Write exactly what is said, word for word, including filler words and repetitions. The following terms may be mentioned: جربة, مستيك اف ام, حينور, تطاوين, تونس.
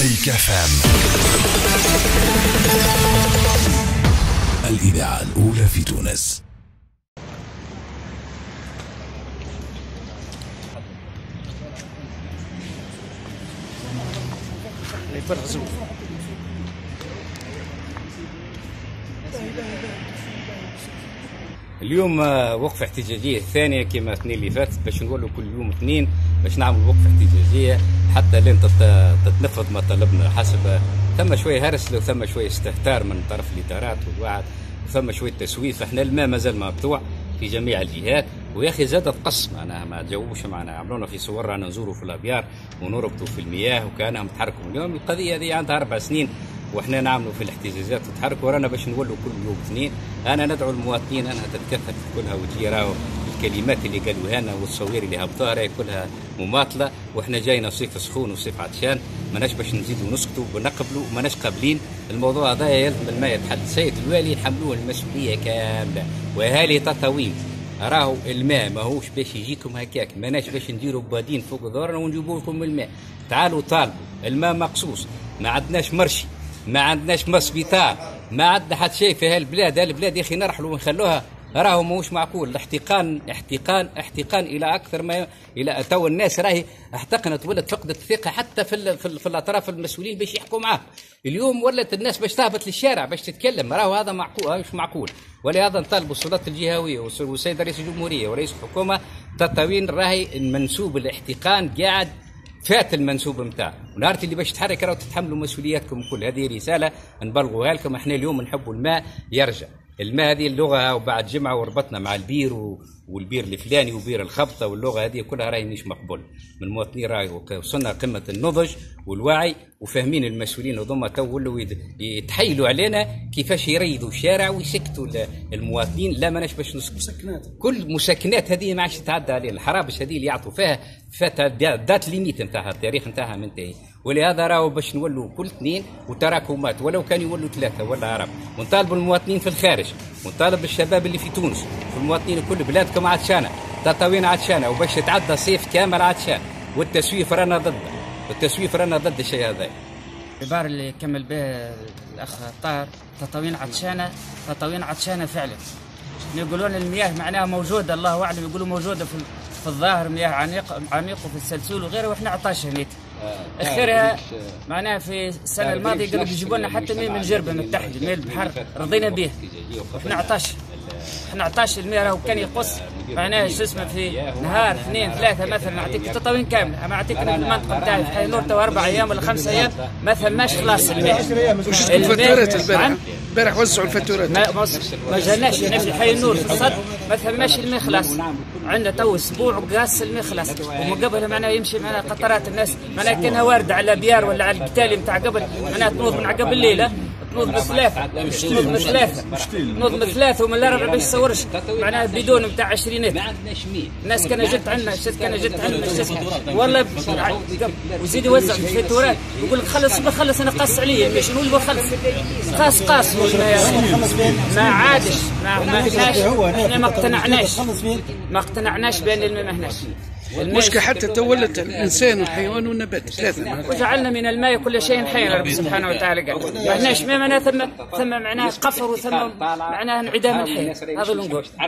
مستيك اف ام، الإذاعة الأولى في تونس. اليوم وقفة احتجاجية الثانية كما الاثنين اللي فاتت، باش نقولوا كل يوم اثنين باش نعمل وقفة احتجاجية حتى لين تتنفذ ما طلبنا. حسب ثم شوية هرس وثم شوية استهتار من طرف الإدارات والوعد وثم شوية تسويف. احنا الماء مازال مقطوع في جميع الجهات، ويا اخي زاد تقص معنا ما تجاوبوش معنا، عملونا في صور رانا نزوروا في الابيار ونربطوا في المياه وكانهم تحركوا. اليوم القضيه هذه عندها اربع سنين واحنا نعملوا في الاحتجاجات وتحركوا، رانا باش نقولوا كل يوم اثنين. انا ندعو المواطنين انها تتكفل كلها وتجي، راهو الكلمات اللي قالوها لنا والصوير اللي هبطوها راهي كلها مماطله، واحنا جاينا صيف سخون وصيف عطشان، ماناش باش نزيدوا نسكتوا ونقبلوا، ماناش قابلين. الموضوع هذا يلزم ما يتحل، سيد الوالي يحملوه المسؤوليه كامله. واهالي تطاوين راهو الماء ماهوش باش يجيكم هكاك، ماناش باش نديروا بادين فوق دورنا ونجيبوا لكم الماء. تعالوا طالبوا، الماء مقصوص، ما عندناش مرشي، ما عندناش مسبيطار، ما عندنا حتى شيء في هالبلاد. هالبلاد يا اخي نرحلوا ونخلوها، راهو ماهوش معقول. الاحتقان احتقان احتقان الى اكثر ما الى تو الناس راهي احتقنت، ولات فقدت الثقه حتى في ال في, ال في الاطراف المسؤولين باش يحكوا معاهم. اليوم ولات الناس باش تهبط للشارع باش تتكلم، راهو هذا معقول مش معقول. ولهذا نطالبوا السلطات الجهويه والسيد رئيس الجمهوريه ورئيس الحكومه. تطاوين راهي منسوب الاحتقان قاعد فات المنسوب نتاعها، ونهار اللي باش تحرك راهو تتحملوا مسؤولياتكم الكل. هذه رساله نبلغوها لكم، احنا اليوم نحبوا الماء يرجع. الماء هذه اللغه وبعد جمعه وربطنا مع البير والبير الفلاني وبير الخبطه واللغه هذه كلها راهي مش مقبول. من المواطنين راهي وصلنا قمه النضج والوعي وفاهمين المسؤولين هذوما، تو ولاو يتحايلوا علينا كيفاش يريدوا الشارع ويسكتوا المواطنين. لا ماناش باش نسكتوا، مسكنات كل مسكنات هذه ما عادش تتعدى علينا. الحرابش هذه اللي يعطوا فيها فات دات ليميت نتاعها، التاريخ نتاعها منتهي. ولهذا راهو باش نولوا كل اثنين وتراكمات، ولو كان يولوا ثلاثه ولا أربعة. ونطالب المواطنين في الخارج، ونطالب الشباب اللي في تونس والمواطنين الكل، بلادكم عطشانه، تطاوين عطشانه، وباش تتعدى صيف كامل عطشان. والتسويف رانا ضده، التسويف رانا ضد الشيء هذا. العبارة اللي كمل به الأخ طاهر، تطاوين عطشانة، تطاوين عطشانة فعلا. يقولون المياه معناها موجودة، الله أعلم، يقولوا موجودة في في الظاهر مياه عميقة عميقة في السلسول وغيرها، وإحنا عطاشة ميت. أخرها معناها في السنة الماضية قالوا بيجيبوا لنا حتى مية من جربة من تحت من البحر، رضينا به. إحنا عطاشة، إحنا عطاشة. المياه راهو كان يقص معناها شو اسمه في نهار اثنين ثلاثة مثلا، نعطيك تطاوين كاملة، أما نعطيك المنطقة نتاعي في حينور تو أربع أيام ولا خمس أيام ما ثماش خلاص الماء. وش الفاتورات البارح؟ البارح وزعوا الفاتورات. ما ما جالناش هنا في حينور في الصد ما ثماش الماء خلاص. عندنا تو أسبوع وقاص الماء خلاص، ومن قبل معناها يمشي معناها قطرات الناس معناها كانها واردة على بيار ولا على القتالي نتاع قبل، معناها تنوض من عقب الليلة. تنوض من ثلاثة، تنوض من ثلاثة، تنوض من ثلاثة ومن الأربعة باش تصورش معناها بدون نتاع عشرينات. الناس كان جت عندنا، كان جت عندنا والله وزيد يوزع في الفاتورات، يقول لك خلص خلص أنا قاص عليا، مش نقول له خلص قاص قاص ما عادش. ما إحناش إحنا ما اقتنعناش ما اقتنعناش بأن الماء ماهناش المشكلة حتى تولت الإنسان والحيوان والنبات ثلاثة. وجعلنا من الماء كل شيء حي، رب سبحانه وتعالى قال ما عندناش ماء معناها ثم ثم معناها قفر وثم معناها انعدام الحياة. هذا اللي نقول.